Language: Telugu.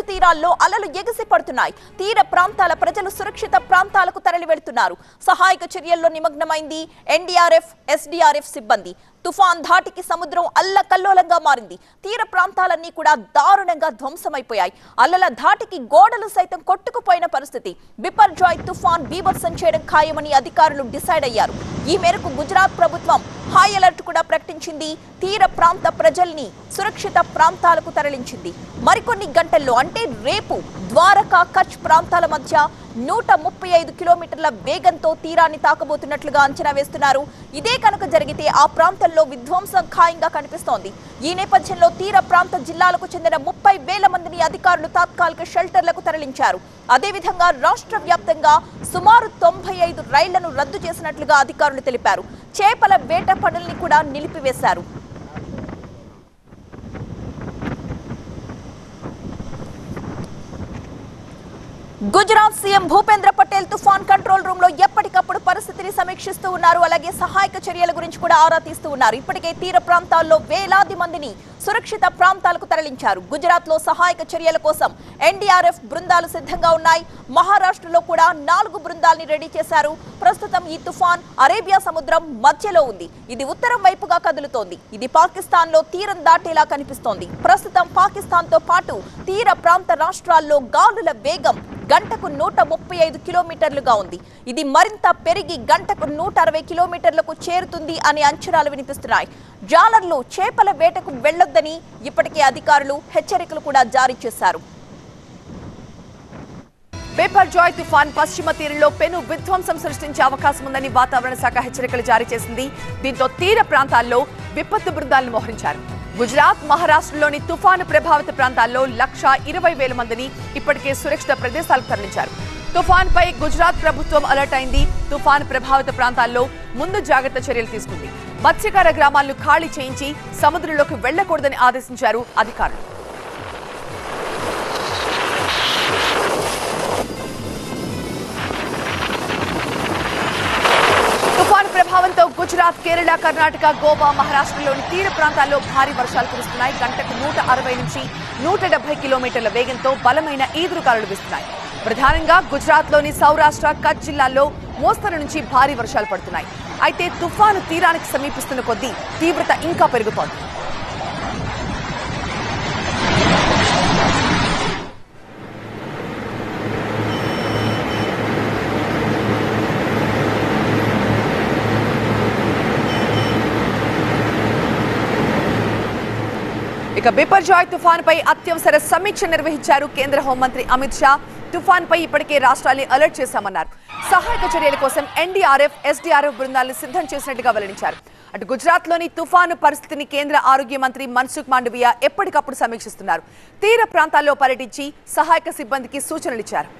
మంచు తీరాల్లో అలలు ఎగిసి పడుతున్నాయి. తీర ప్రాంతాల ప్రజలు సురక్షిత ప్రాంతాలకు తరలి వెళ్తున్నారు. సహాయక చర్యల్లో నిమగ్నమైంది ఎన్డీఆర్ఎఫ్, ఎస్డీఆర్ఎఫ్ సిబ్బంది. తుఫాన్ ధాటికి సముద్రం అల్లకల్లోలంగా మారింది. తీర ప్రాంతాలన్నీ కూడా దారుణంగా ధ్వంసమైపోయాయి. అల్లల ధాటికి గోడలు సైతం కొట్టుకుపోయిన పరిస్థితి. బిపర్జాయ్ తుఫాన్ బీభత్సం చేయడం ఖాయమని అధికారులు డిసైడ్ అయ్యారు. ఈ మేరకు గుజరాత్ ప్రభుత్వం హై అలర్ట్ కూడా ప్రకటించింది. తీర ప్రాంత ప్రజల్ని సురక్షిత ప్రాంతాలకు తరలించింది. మరికొన్ని గంటల్లో అంటే రేపు ద్వారకా, కచ్ ప్రాంతాల మధ్య 135 కిలోమీటర్ల వేగంతో తీరాన్ని తాకబోతున్నట్లుగా అంచనా వేస్తున్నారు. ఇదే కనుక జరిగితే ఆ ప్రాంతంలో విధ్వంసం ఖాయంగా కనిపిస్తోంది. ఈ నేపథ్యంలో తీర ప్రాంత జిల్లాలకు చెందిన 30,000 మందిని అధికారులు తాత్కాలిక షెల్టర్లకు తరలించారు. అదేవిధంగా రాష్ట్ర వ్యాప్తంగా సుమారు 95 రైళ్లను రద్దు చేసినట్లుగా అధికారులు తెలిపారు. చేపల వేట పనుల్ని కూడా నిలిపివేశారు. గుజరాత్ సీఎం భూపేంద్ర పటేల్ తుఫాన్ కంట్రోల్ రూమ్ లో ఎప్పటికప్పుడు పరిస్థితిని సమీక్షిస్తూ ఉన్నారు. అలాగే సహాయక చర్యల గురించి కూడా ఆరా తీస్తూ ఉన్నారు. ఇప్పటికే తీర ప్రాంతాల్లో వేలాది మందిని సురక్షిత ప్రాంతాలకు తరలించారు. గుజరాత్ లో సహాయక చర్యల కోసం ఎన్డీఆర్ఎఫ్ బృందాలు సిద్ధంగా ఉన్నాయి. మహారాష్ట్రలో కూడా 4 బృందాల్ని రెడీ చేశారు. ప్రస్తుతం ఈ తుఫాన్ అరేబియా సముద్రం మధ్యలో ఉంది. ఇది ఉత్తరం వైపుగా కదులుతోంది. ఇది పాకిస్తాన్ లో తీరం దాటేలా కనిపిస్తోంది. ప్రస్తుతం పాకిస్తాన్ తో పాటు తీర ప్రాంత రాష్ట్రాల్లో గాలుల వేగం గంటకు 135 కిలోమీటర్లుగా ఉంది. ఇది మరింత పెరిగి గంటకు 160 కిలోమీటర్లకు చేరుతుంది అనే అంచనాలు వినిపిస్తున్నాయి. జాలర్లు చేపల వేటకు వెళ్లొద్దని ఇప్పటికే అధికారులు హెచ్చరికలు కూడా జారీ చేశారు. బిపర్జాయ్ తుఫాన్ పశ్చిమ తీరంలో పెను విధ్వంసం సృష్టించే అవకాశం ఉందని వాతావరణ శాఖ హెచ్చరికలు జారీ చేసింది. దీంతో తీర ప్రాంతాల్లో విపత్తు బృందాలను మోహరించారు. గుజరాత్, మహారాష్ట్రలోని తుఫాను ప్రభావిత ప్రాంతాల్లో 120,000 మందిని ఇప్పటికే సురక్షిత ప్రదేశాలకు తరలించారు. తుఫాన్పై గుజరాత్ ప్రభుత్వం అలర్ట్ అయింది. తుఫాను ప్రభావిత ప్రాంతాల్లో ముందు జాగ్రత్త చర్యలు తీసుకుంది. మత్స్యకార గ్రామాలను ఖాళీ చేయించి సముద్రంలోకి వెళ్లకూడదని ఆదేశించారు అధికారులు. ప్రభావంతో గుజరాత్, కేరళ, కర్ణాటక, గోవా, మహారాష్ట్రలోని తీర ప్రాంతాల్లో భారీ వర్షాలు కురుస్తున్నాయి. గంటకు 160 నుంచి 170 కిలోమీటర్ల వేగంతో బలమైన ఈదురుగాలులు వీస్తున్నాయి. ప్రధానంగా గుజరాత్లోని సౌరాష్ట్ర, కచ్ జిల్లాల్లో మోస్తరు నుంచి భారీ వర్షాలు పడుతున్నాయి. అయితే తుఫాను తీరానికి సమీపిస్తున్న కొద్దీ తీవ్రత ఇంకా పెరుగుతోంది. ఇక బిపర్జాయ్ తుఫాన్పై అత్యవసర సమీక్ష నిర్వహించారు కేంద్ర హోంమంత్రి అమిత్ షా. తుఫాన్పై ఇప్పటికే రాష్ట్రాన్ని అలర్ట్ చేశామన్నారు. సహాయక చర్యల కోసం ఎన్డీఆర్ఎఫ్, ఎస్డీఆర్ఎఫ్ బృందాలను సిద్ధం చేసినట్టుగా వెల్లడించారు. అటు గుజరాత్లోని తుఫాను పరిస్థితిని కేంద్ర ఆరోగ్య మంత్రి మన్సుఖ్ మాండవియా ఎప్పటికప్పుడు సమీక్షిస్తున్నారు. తీర ప్రాంతాల్లో పర్యటించి సహాయక సిబ్బందికి సూచనలిచ్చారు.